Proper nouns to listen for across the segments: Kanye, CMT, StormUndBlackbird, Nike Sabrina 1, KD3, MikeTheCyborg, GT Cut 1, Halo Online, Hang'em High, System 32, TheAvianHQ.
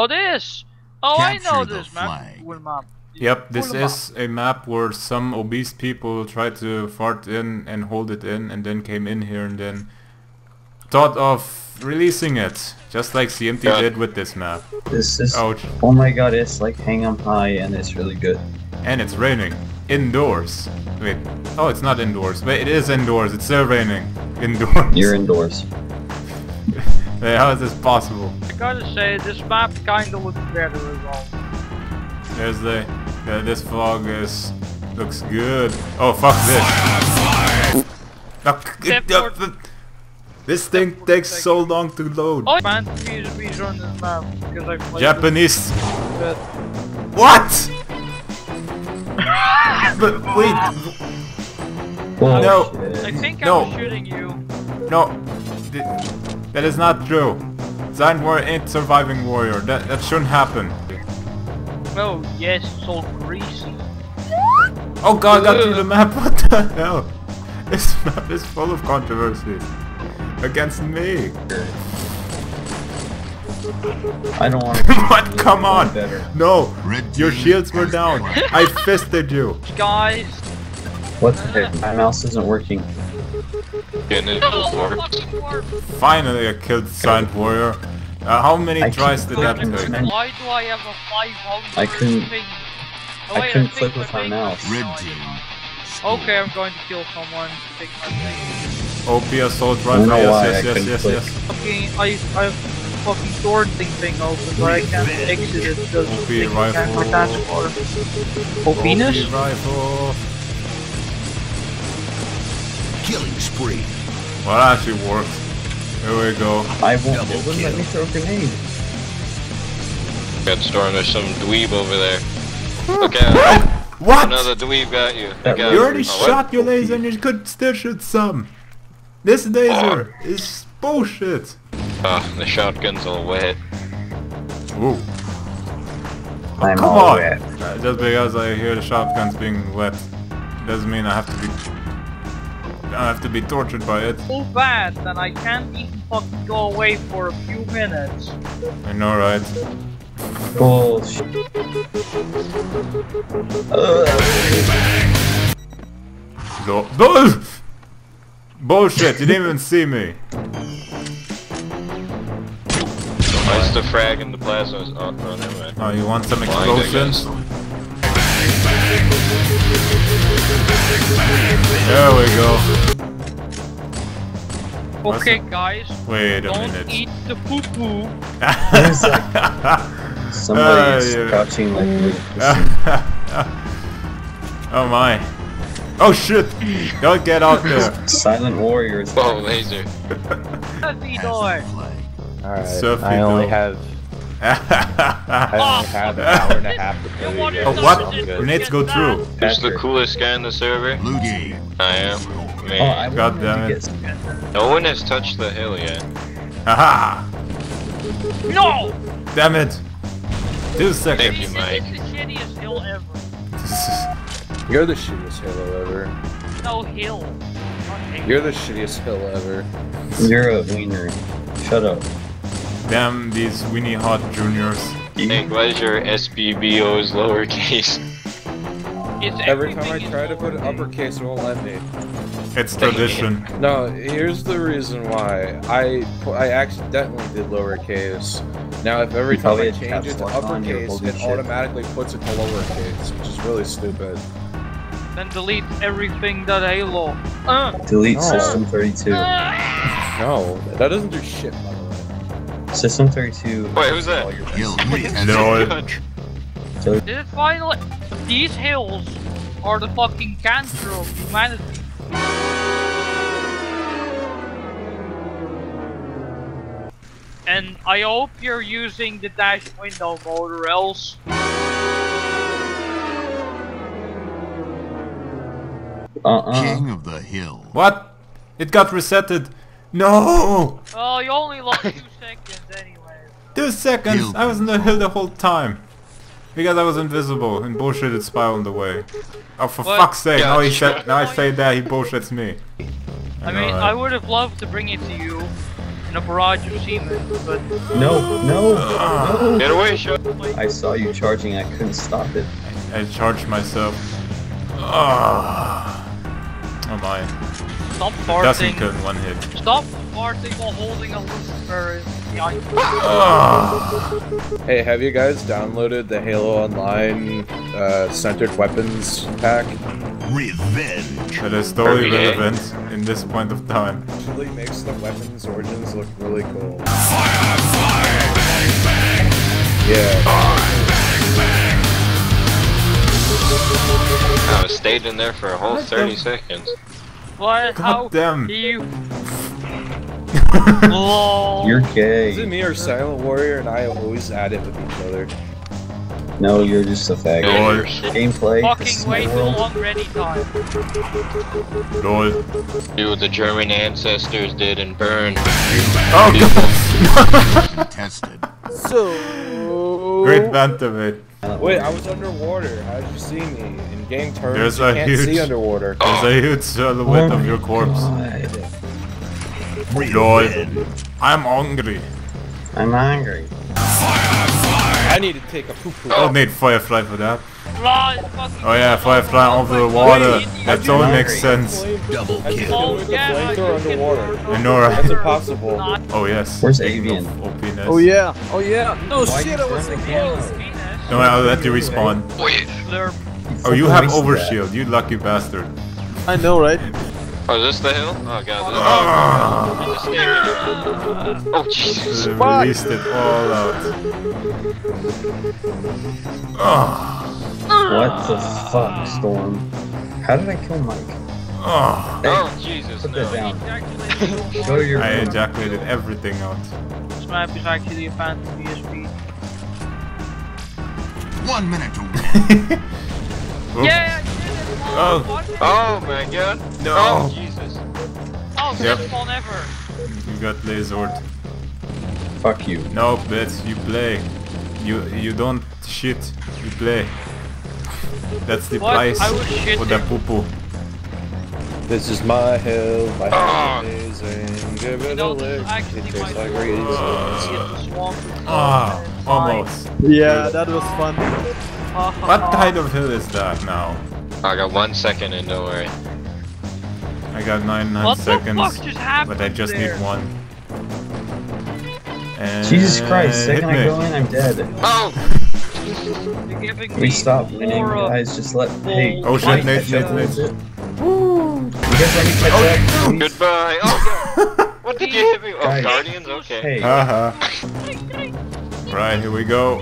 Oh, this! Oh, capture, I know this flag. Map. Yep, this is a map where some obese people tried to fart in and hold it in and then came in here and then thought of releasing it. Just like CMT did with this map. This is... Ouch. Oh my god, it's like Hang'em High and it's really good. And it's raining. Indoors. Wait. Oh, it's not indoors. Wait, it is indoors. It's still raining. Indoors. You're indoors. Wait, how is this possible? I gotta say, this map kinda looks better as well. There's the... this fog is... looks good. Oh, fuck this. Fuck. This thing takes so long to load. Oh, man, please run this map. Japanese. What? But wait. Oh, no. I think I'm shooting you. No. That is not true. Zine Warrior ain't surviving warrior. That shouldn't happen. Oh yes, it's all greasy. Oh god, I got through the map. What the hell? This map is full of controversy. Against me. I don't want to. What? Come on! No! Your shields were down! I fisted you! Guys! What the heck? My mouse isn't working. Finally I killed Silent Warrior. How many tries did that take? Why do I have a 500? I couldn't click with my mouse. Okay, I'm going to kill someone. Take my thing. OP assault rifle. Yes. Okay, I fucking sword thing open, but I can't exit it because I can't attach it for OP rifle. Killing spree. Well, that actually worked. Here we go. I won't. It wouldn't let me throw a grenade. Got stormed. There's some dweeb over there. Look out. What? Another dweeb got you. You already shot your laser and you could still shoot some. This laser is bullshit. The shotgun's all wet. Ooh. Oh, I'm come all on! Wet. Just because I hear the shotgun's being wet, doesn't mean I have to be tortured by it. So bad that I can't even fucking go away for a few minutes. I know, right? Bullshit. Bullshit! You didn't even see me. It's the frag and the plasma is on front anyway. Oh, you want some explosions? There we go. Okay, guys. Wait a minute. Don't eat the poo poo. Somebody's crouching like me. Oh my. Oh shit! Don't get out there. Silent warriors. Oh, laser. Happy door. Alright, I only have... I only have an hour and a half to play. Oh, what? Grenades go through. Who's the coolest guy in the server? I am. Man. God damn it. No one has touched the hill yet. Haha! No! Damn it! 2 seconds. Thank you, Mike. This is the shittiest hill ever. You're the shittiest hill ever. No hill. You're the shittiest hill ever. You're a wiener. Shut up. Damn these Winnie Hot Juniors. Nick, why is your SBBO's lowercase? Every time I try to put an uppercase, it won't let me. It's tradition. No, here's the reason why. I accidentally did lowercase. Now, if every time I change it to uppercase, it automatically puts it to lowercase, which is really stupid. Then delete everything that Halo. Delete System 32. No, that doesn't do shit, by the way. System 32. Wait, who's that? No. Did it finally? These hills are the fucking cancer of humanity. And I hope you're using the dash window mode, or else. King of the hill. What? It got resetted. No! Oh, you only lost 2 seconds anyway. 2 seconds? I was in the hill the whole time. Because I was invisible and bullshitted Spy on the way. Oh, for fuck's sake, now he said, now I say that, he bullshits me. I mean, I would have loved to bring it to you. in a barrage of semen, but... No! Get away, shut up! I saw you charging, I couldn't stop it. I charged myself. Oh my. Stop farting. Doesn't cut one hit. Stop farting while holding a listener. Hey, have you guys downloaded the Halo Online centered weapons pack? Revenge. That is totally relevant in this point of time. It really makes the weapons origins look really cool. Fire, fire, bang, bang. Yeah. Fire, bang, bang. I was stayed in there for a whole 30 seconds. What? God damn. You... You're gay. Is it me or Silent Warrior and I always at it with each other? No, you're just a fag. Lord. Gameplay. Fucking way too long ready time. Lord. Do what the German ancestors did and burn. Oh god! Tested. So. Great phantom, man. Wait, I was underwater. How did you see me? In game terms, there's you can't see underwater. There's a huge silhouette of your corpse. Lord. I'm hungry. I'm hungry. I need to take a poo-poo. I don't need Firefly for that. Oh yeah, Firefly over the water. That totally makes sense. Double kill. I know, right? That's impossible. Oh yes. Where's Avian? Oh yeah. Oh yeah. No shit, I wasn't close. No, I'll let you respawn. Oh, you have overshield. You lucky bastard. I know, right? Oh, is this the hill? Oh god. Oh Jesus! Released it all out. What the fuck, Storm? How did I kill Mike? Hey, oh Jesus! Put that down. Show your. I ejaculated everything out. Snipers actually a fan of ESP. 1 minute to win. Yeah. Oh my god! No! Oh, Jesus! Oh, yep. This one ever! You got lasered. Fuck you. No, bitch, you play. You don't shit, you play. That's the price for the poo-poo. This is my hell, my hell is amazing. Give it a lick, it tastes like raisins. Almost. Yeah, that was fun. What kind of hill is that now? I got 1 second in, don't worry. I got 99 seconds, but I just need one. And Jesus Christ, second I go in, I'm dead. Oh! We stopped winning, guys, just let me. Oh shit, Nate. Woo! You guys let me catch up. Goodbye! Oh god! What did you hit me? Oh, Guardians? Okay. Right, here we go.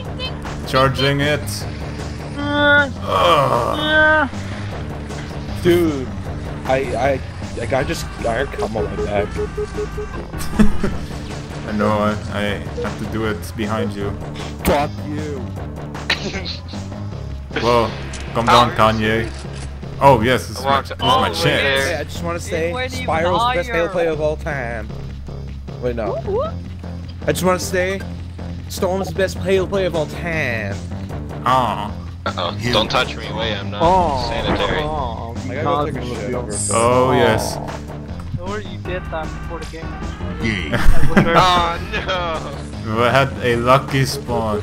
Charging it. Dude, I just got come on my back. I know, I have to do it behind you. Fuck you! Whoa, come down, Kanye. Oh yes, this is my chance. Hey, I just want to say, Spyro's best Halo play of all time. Wait, no. I just want to say, Storm's best Halo play of all time. Aww. Uh-oh. Don't touch me, wait, I'm not sanitary. Oh, yes. Or you did that before the game. Oh, no! We had a lucky spawn.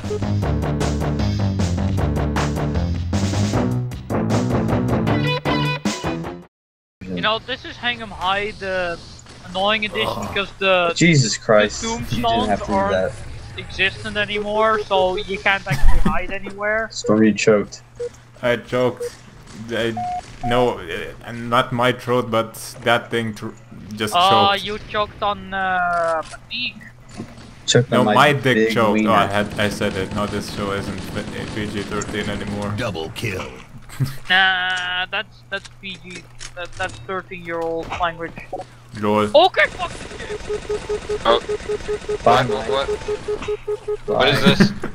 You know, this is Hang'em High, the annoying edition, because the... Jesus Christ, the you didn't have to do that. Existent anymore, so you can't actually hide anywhere. Stormy choked. I choked. No, not my throat, but that thing just choked. Oh, you choked on dick. No, my dick choked. Wiener. Oh, I said it. No, this show isn't PG-13 anymore. Double kill. Nah, that's PG. That's 13-year-old language. Lord. Okay, fuck this game. Oh. What? What is this?